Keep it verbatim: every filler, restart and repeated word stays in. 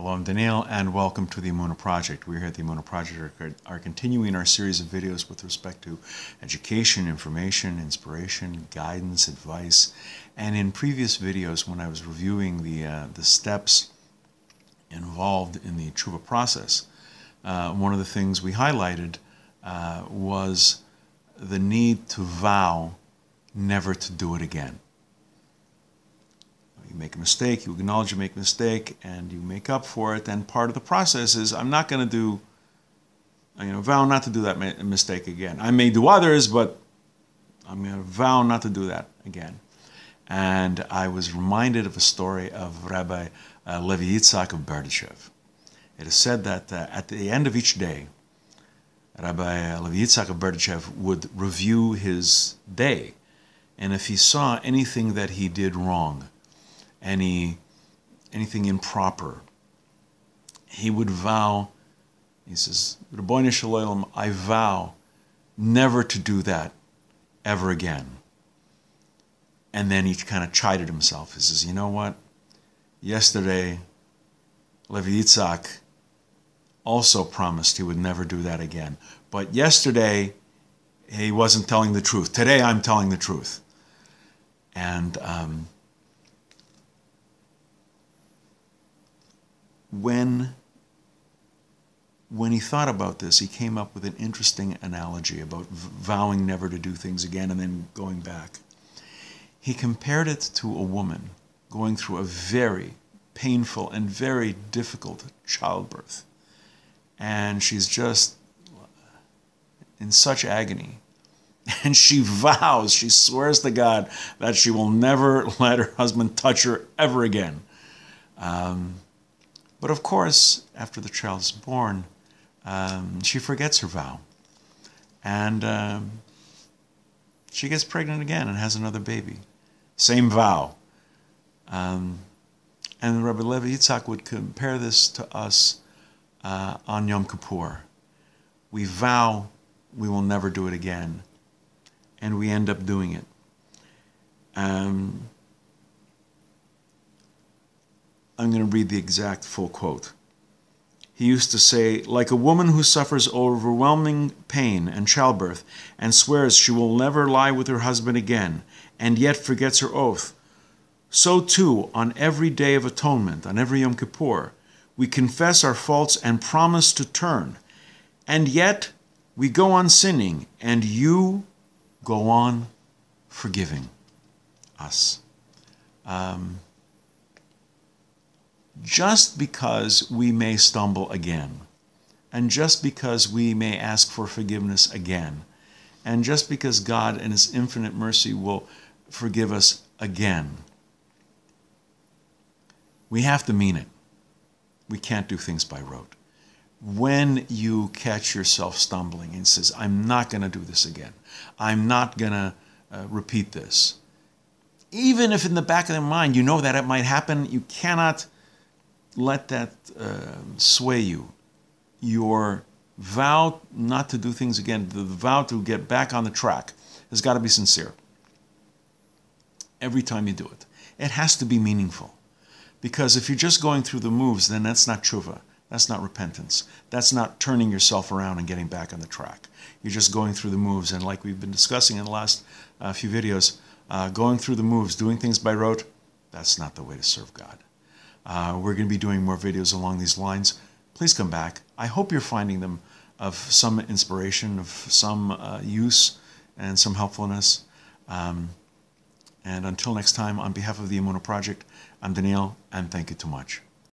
Hello, I'm Daniel, and welcome to the Emunah Project. We're here at the Emunah Project are, are continuing our series of videos with respect to education, information, inspiration, guidance, advice. And in previous videos, when I was reviewing the, uh, the steps involved in the Tshuvah process, uh, one of the things we highlighted uh, was the need to vow never to do it again. You make a mistake, you acknowledge you make a mistake, and you make up for it. And part of the process is, I'm not going to do, you know, vow not to do that mistake again. I may do others, but I'm going to vow not to do that again. And I was reminded of a story of Rabbi uh, Levi Yitzhak of Berdichev. It is said that uh, at the end of each day, Rabbi Levi Yitzhak of Berdichev would review his day. And if he saw anything that he did wrong, any anything improper, he would vow, he says, "Ribono shel olam, I vow never to do that ever again." And then he kind of chided himself. He says, you know what? Yesterday, Levi Yitzhak also promised he would never do that again. But yesterday, he wasn't telling the truth. Today, I'm telling the truth. And um, When, when he thought about this, he came up with an interesting analogy about vowing never to do things again and then going back. He compared it to a woman going through a very painful and very difficult childbirth. And she's just in such agony. And she vows, she swears to God that she will never let her husband touch her ever again. Um, But of course, after the child is born, um, she forgets her vow. And um, she gets pregnant again and has another baby. Same vow. Um, and Rabbi Levi Yitzhak would compare this to us uh, on Yom Kippur. We vow we will never do it again. And we end up doing it. Um, I'm going to read the exact full quote. He used to say, "Like a woman who suffers overwhelming pain and childbirth and swears she will never lie with her husband again and yet forgets her oath, so too on every day of atonement, on every Yom Kippur, we confess our faults and promise to turn, and yet we go on sinning and you go on forgiving us." Um... Just because we may stumble again, and just because we may ask for forgiveness again, and just because God in His infinite mercy will forgive us again, we have to mean it. We can't do things by rote. When you catch yourself stumbling and says, "I'm not going to do this again. I'm not going to uh, repeat this," even if in the back of their mind you know that it might happen, you cannot let that uh, sway you. Your vow not to do things again, the vow to get back on the track, has got to be sincere. Every time you do it, it has to be meaningful. Because if you're just going through the moves, then that's not tshuvah. That's not repentance. That's not turning yourself around and getting back on the track. You're just going through the moves. And like we've been discussing in the last uh, few videos, uh, going through the moves, doing things by rote, that's not the way to serve God. Uh, we're going to be doing more videos along these lines. Please come back. I hope you're finding them of some inspiration, of some uh, use, and some helpfulness. Um, and until next time, on behalf of the Emunah Project, I'm Daniel, and thank you too much.